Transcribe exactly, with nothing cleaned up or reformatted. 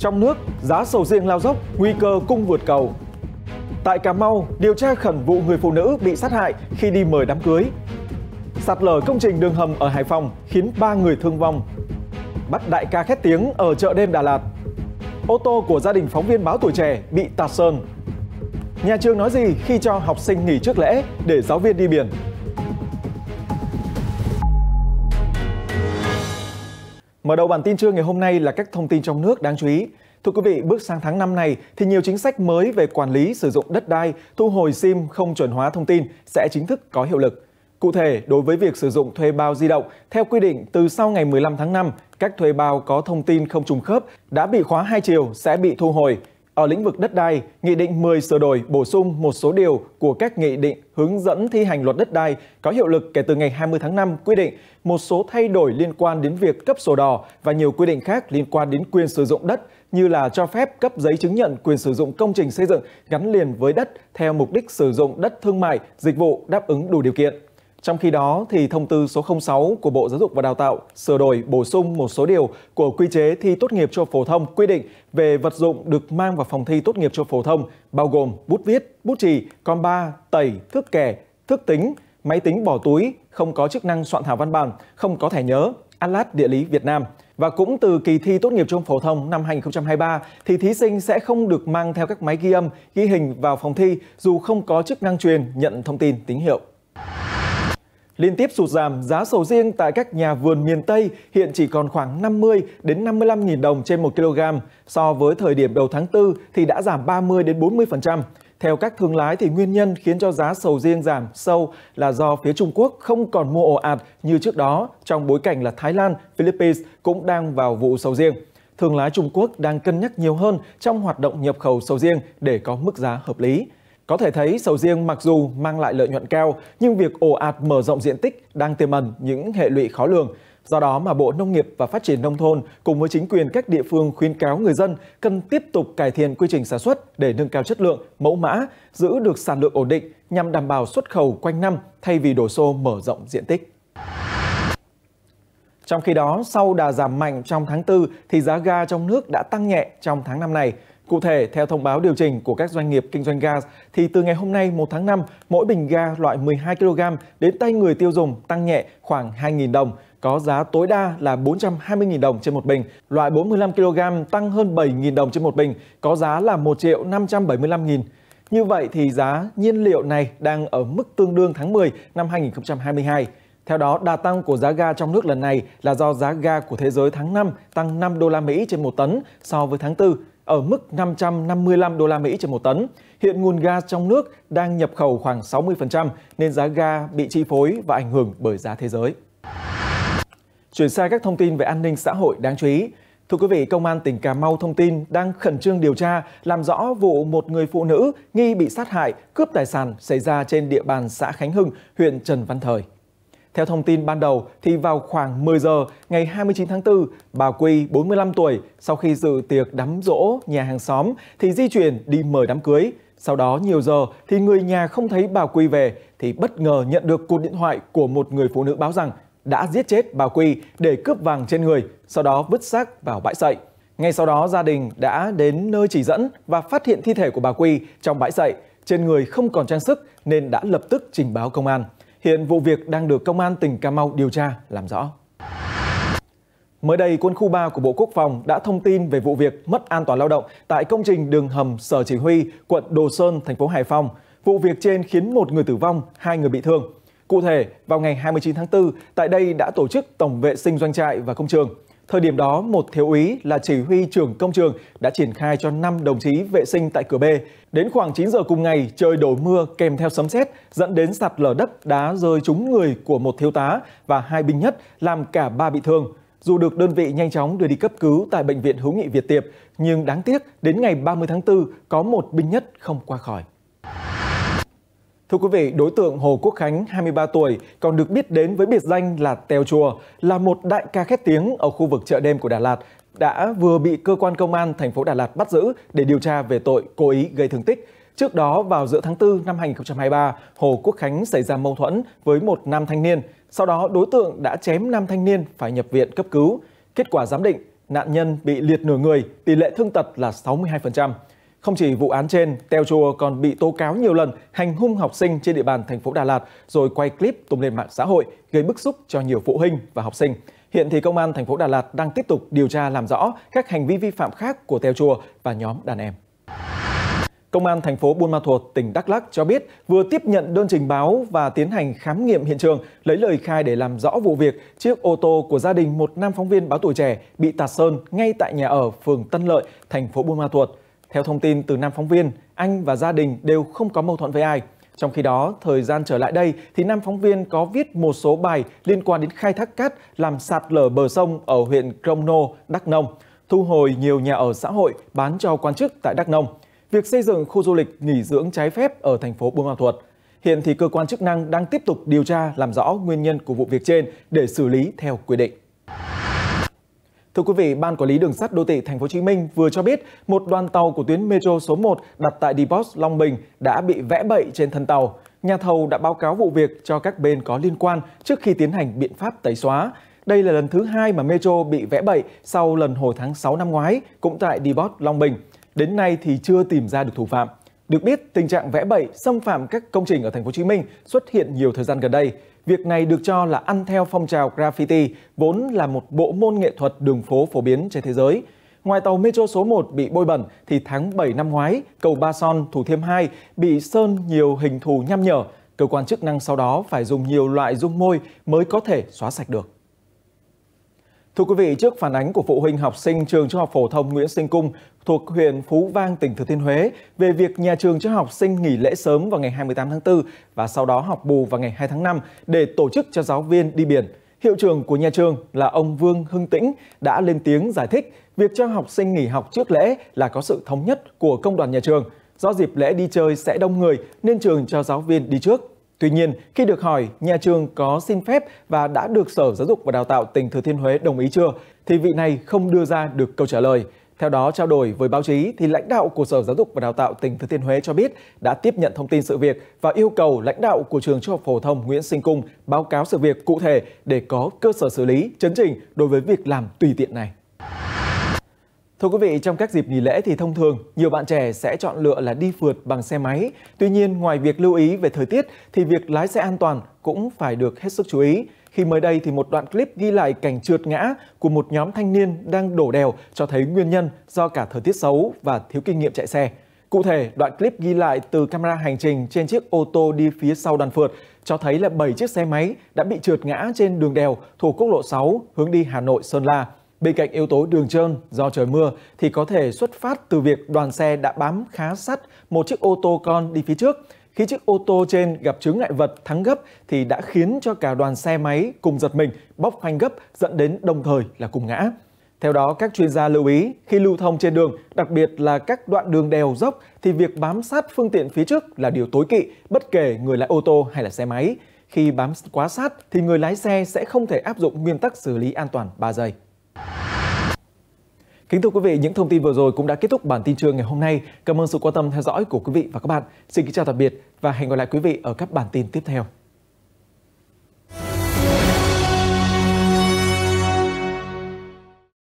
trong nước, giá sầu riêng lao dốc, nguy cơ cung vượt cầu. Tại Cà Mau, điều tra khẩn vụ người phụ nữ bị sát hại khi đi mời đám cưới. Sạt lở công trình đường hầm ở Hải Phòng khiến ba người thương vong. Bắt đại ca khét tiếng ở chợ đêm Đà Lạt. Ô tô của gia đình phóng viên báo Tuổi Trẻ bị tạt sơn. Nhà trường nói gì khi cho học sinh nghỉ trước lễ để giáo viên đi biển? Mở đầu bản tin trưa ngày hôm nay là các thông tin trong nước đáng chú ý. Thưa quý vị, bước sang tháng năm này thì nhiều chính sách mới về quản lý sử dụng đất đai, thu hồi sim không chuẩn hóa thông tin sẽ chính thức có hiệu lực. Cụ thể, đối với việc sử dụng thuê bao di động, theo quy định từ sau ngày mười lăm tháng năm, các thuê bao có thông tin không trùng khớp đã bị khóa hai chiều sẽ bị thu hồi. Ở lĩnh vực đất đai, Nghị định mười sửa đổi bổ sung một số điều của các nghị định hướng dẫn thi hành luật đất đai có hiệu lực kể từ ngày hai mươi tháng năm quy định một số thay đổi liên quan đến việc cấp sổ đỏ và nhiều quy định khác liên quan đến quyền sử dụng đất như là cho phép cấp giấy chứng nhận quyền sử dụng công trình xây dựng gắn liền với đất theo mục đích sử dụng đất thương mại, dịch vụ đáp ứng đủ điều kiện. Trong khi đó, thì Thông tư số không sáu của Bộ Giáo dục và Đào tạo sửa đổi bổ sung một số điều của quy chế thi tốt nghiệp trung học phổ thông quy định về vật dụng được mang vào phòng thi tốt nghiệp trung học phổ thông, bao gồm bút viết, bút chì, con ba, tẩy, thước kẻ, thước tính, máy tính bỏ túi, không có chức năng soạn thảo văn bản, không có thẻ nhớ, Atlas Địa lý Việt Nam. Và cũng từ kỳ thi tốt nghiệp trung học phổ thông năm hai nghìn không trăm hai mươi ba thì thí sinh sẽ không được mang theo các máy ghi âm, ghi hình vào phòng thi dù không có chức năng truyền nhận thông tin tín hiệu. Liên tiếp sụt giảm, giá sầu riêng tại các nhà vườn miền Tây hiện chỉ còn khoảng năm mươi đến năm mươi lăm nghìn đồng trên một ki lô gam. So với thời điểm đầu tháng tư thì đã giảm ba mươi đến bốn mươi phần trăm. Theo các thương lái thì nguyên nhân khiến cho giá sầu riêng giảm sâu là do phía Trung Quốc không còn mua ồ ạt như trước đó trong bối cảnh là Thái Lan, Philippines cũng đang vào vụ sầu riêng. Thương lái Trung Quốc đang cân nhắc nhiều hơn trong hoạt động nhập khẩu sầu riêng để có mức giá hợp lý. Có thể thấy sầu riêng mặc dù mang lại lợi nhuận cao nhưng việc ồ ạt mở rộng diện tích đang tiềm ẩn những hệ lụy khó lường. Do đó mà Bộ Nông nghiệp và Phát triển Nông thôn cùng với chính quyền các địa phương khuyến cáo người dân cần tiếp tục cải thiện quy trình sản xuất để nâng cao chất lượng, mẫu mã, giữ được sản lượng ổn định nhằm đảm bảo xuất khẩu quanh năm thay vì đổ xô mở rộng diện tích. Trong khi đó, sau đà giảm mạnh trong tháng tư thì giá ga trong nước đã tăng nhẹ trong tháng năm này. Cụ thể, theo thông báo điều chỉnh của các doanh nghiệp kinh doanh ga, thì từ ngày hôm nay một tháng năm, mỗi bình ga loại mười hai ki lô gam đến tay người tiêu dùng tăng nhẹ khoảng hai nghìn đồng, có giá tối đa là bốn trăm hai mươi nghìn đồng trên một bình. Loại bốn mươi lăm ki lô gam tăng hơn bảy nghìn đồng trên một bình, có giá là một triệu năm trăm bảy mươi lăm nghìn. Như vậy thì giá nhiên liệu này đang ở mức tương đương tháng mười năm hai nghìn không trăm hai mươi hai. Theo đó, đà tăng của giá ga trong nước lần này là do giá ga của thế giới tháng năm tăng năm đô la Mỹ trên một tấn so với tháng tư. Ở mức năm trăm năm mươi lăm đô la Mỹ trên một tấn. Hiện nguồn ga trong nước đang nhập khẩu khoảng sáu mươi phần trăm nên giá ga bị chi phối và ảnh hưởng bởi giá thế giới. Chuyển sang các thông tin về an ninh xã hội đáng chú ý. Thưa quý vị, Công an tỉnh Cà Mau thông tin đang khẩn trương điều tra làm rõ vụ một người phụ nữ nghi bị sát hại, cướp tài sản xảy ra trên địa bàn xã Khánh Hưng, huyện Trần Văn Thời. Theo thông tin ban đầu, thì vào khoảng mười giờ ngày hai mươi chín tháng tư, bà Quy, bốn mươi lăm tuổi, sau khi dự tiệc đám rỗ nhà hàng xóm thì di chuyển đi mời đám cưới. Sau đó nhiều giờ thì người nhà không thấy bà Quy về thì bất ngờ nhận được cuộc điện thoại của một người phụ nữ báo rằng đã giết chết bà Quy để cướp vàng trên người, sau đó vứt xác vào bãi sậy. Ngay sau đó gia đình đã đến nơi chỉ dẫn và phát hiện thi thể của bà Quy trong bãi sậy, trên người không còn trang sức nên đã lập tức trình báo công an. Hiện vụ việc đang được Công an tỉnh Cà Mau điều tra, làm rõ. Mới đây, quân khu ba của Bộ Quốc phòng đã thông tin về vụ việc mất an toàn lao động tại công trình đường hầm Sở Chỉ huy, quận Đồ Sơn, thành phố Hải Phòng. Vụ việc trên khiến một người tử vong, hai người bị thương. Cụ thể, vào ngày hai mươi chín tháng tư, tại đây đã tổ chức tổng vệ sinh doanh trại và công trường. Thời điểm đó, một thiếu úy là chỉ huy trưởng công trường đã triển khai cho năm đồng chí vệ sinh tại cửa B. Đến khoảng chín giờ cùng ngày, trời đổ mưa kèm theo sấm sét dẫn đến sạt lở đất đá rơi trúng người của một thiếu tá và hai binh nhất, làm cả ba bị thương. Dù được đơn vị nhanh chóng đưa đi cấp cứu tại Bệnh viện Hữu nghị Việt Tiệp, nhưng đáng tiếc đến ngày ba mươi tháng tư có một binh nhất không qua khỏi. Thưa quý vị, đối tượng Hồ Quốc Khánh, hai mươi ba tuổi, còn được biết đến với biệt danh là Tèo Chùa, là một đại ca khét tiếng ở khu vực chợ đêm của Đà Lạt, đã vừa bị cơ quan công an thành phố Đà Lạt bắt giữ để điều tra về tội cố ý gây thương tích. Trước đó, vào giữa tháng tư năm hai nghìn không trăm hai mươi ba, Hồ Quốc Khánh xảy ra mâu thuẫn với một nam thanh niên. Sau đó, đối tượng đã chém nam thanh niên phải nhập viện cấp cứu. Kết quả giám định, nạn nhân bị liệt nửa người, tỷ lệ thương tật là sáu mươi hai phần trăm. Không chỉ vụ án trên, Tèo Chùa còn bị tố cáo nhiều lần hành hung học sinh trên địa bàn thành phố Đà Lạt rồi quay clip tung lên mạng xã hội gây bức xúc cho nhiều phụ huynh và học sinh. Hiện thì công an thành phố Đà Lạt đang tiếp tục điều tra làm rõ các hành vi vi phạm khác của Tèo Chùa và nhóm đàn em. Công an thành phố Buôn Ma Thuột, tỉnh Đắk Lắk cho biết vừa tiếp nhận đơn trình báo và tiến hành khám nghiệm hiện trường, lấy lời khai để làm rõ vụ việc chiếc ô tô của gia đình một nam phóng viên báo Tuổi Trẻ bị tạt sơn ngay tại nhà ở phường Tân Lợi, thành phố Buôn Ma Thuột. Theo thông tin từ nam phóng viên, anh và gia đình đều không có mâu thuẫn với ai. Trong khi đó, thời gian trở lại đây thì nam phóng viên có viết một số bài liên quan đến khai thác cát làm sạt lở bờ sông ở huyện Krông Nô, Đắk Nông, thu hồi nhiều nhà ở xã hội bán cho quan chức tại Đắk Nông, việc xây dựng khu du lịch nghỉ dưỡng trái phép ở thành phố Buôn Ma Thuột. Hiện thì cơ quan chức năng đang tiếp tục điều tra làm rõ nguyên nhân của vụ việc trên để xử lý theo quy định. Thưa quý vị, Ban Quản lý Đường sắt Đô thị Thành phố Hồ Chí Minh vừa cho biết một đoàn tàu của tuyến Metro số một đặt tại Depot Long Bình đã bị vẽ bậy trên thân tàu. Nhà thầu đã báo cáo vụ việc cho các bên có liên quan trước khi tiến hành biện pháp tẩy xóa. Đây là lần thứ hai mà Metro bị vẽ bậy sau lần hồi tháng sáu năm ngoái, cũng tại Depot Long Bình. Đến nay thì chưa tìm ra được thủ phạm. Được biết, tình trạng vẽ bậy xâm phạm các công trình ở Thành phố Hồ Chí Minh xuất hiện nhiều thời gian gần đây. Việc này được cho là ăn theo phong trào graffiti, vốn là một bộ môn nghệ thuật đường phố phổ biến trên thế giới. Ngoài tàu Metro số một bị bôi bẩn thì tháng bảy năm ngoái, cầu Ba Son Thủ Thiêm hai bị sơn nhiều hình thù nham nhở. Cơ quan chức năng sau đó phải dùng nhiều loại dung môi mới có thể xóa sạch được. Thưa quý vị, trước phản ánh của phụ huynh học sinh trường Trung học phổ thông Nguyễn Sinh Cung thuộc huyện Phú Vang, tỉnh Thừa Thiên Huế về việc nhà trường cho học sinh nghỉ lễ sớm vào ngày hai mươi tám tháng tư và sau đó học bù vào ngày hai tháng năm để tổ chức cho giáo viên đi biển, hiệu trưởng của nhà trường là ông Vương Hưng Tĩnh đã lên tiếng giải thích việc cho học sinh nghỉ học trước lễ là có sự thống nhất của công đoàn nhà trường. Do dịp lễ đi chơi sẽ đông người nên trường cho giáo viên đi trước. Tuy nhiên, khi được hỏi nhà trường có xin phép và đã được Sở Giáo dục và Đào tạo tỉnh Thừa Thiên Huế đồng ý chưa, thì vị này không đưa ra được câu trả lời. Theo đó, trao đổi với báo chí, thì lãnh đạo của Sở Giáo dục và Đào tạo tỉnh Thừa Thiên Huế cho biết đã tiếp nhận thông tin sự việc và yêu cầu lãnh đạo của trường Trung học phổ thông Nguyễn Sinh Cung báo cáo sự việc cụ thể để có cơ sở xử lý, chấn chỉnh đối với việc làm tùy tiện này. Thưa quý vị, trong các dịp nghỉ lễ thì thông thường nhiều bạn trẻ sẽ chọn lựa là đi phượt bằng xe máy. Tuy nhiên, ngoài việc lưu ý về thời tiết thì việc lái xe an toàn cũng phải được hết sức chú ý. Khi mới đây thì một đoạn clip ghi lại cảnh trượt ngã của một nhóm thanh niên đang đổ đèo cho thấy nguyên nhân do cả thời tiết xấu và thiếu kinh nghiệm chạy xe. Cụ thể, đoạn clip ghi lại từ camera hành trình trên chiếc ô tô đi phía sau đoàn phượt cho thấy là bảy chiếc xe máy đã bị trượt ngã trên đường đèo thuộc quốc lộ sáu hướng đi Hà Nội - Sơn La. Bên cạnh yếu tố đường trơn do trời mưa thì có thể xuất phát từ việc đoàn xe đã bám khá sát một chiếc ô tô con đi phía trước. Khi chiếc ô tô trên gặp chướng ngại vật thắng gấp thì đã khiến cho cả đoàn xe máy cùng giật mình, bóc phanh gấp dẫn đến đồng thời là cùng ngã. Theo đó, các chuyên gia lưu ý khi lưu thông trên đường, đặc biệt là các đoạn đường đèo dốc thì việc bám sát phương tiện phía trước là điều tối kỵ, bất kể người lái ô tô hay là xe máy. Khi bám quá sát thì người lái xe sẽ không thể áp dụng nguyên tắc xử lý an toàn ba giây. Kính thưa quý vị, những thông tin vừa rồi cũng đã kết thúc bản tin trưa ngày hôm nay. Cảm ơn sự quan tâm theo dõi của quý vị và các bạn. Xin kính chào tạm biệt và hẹn gặp lại quý vị ở các bản tin tiếp theo.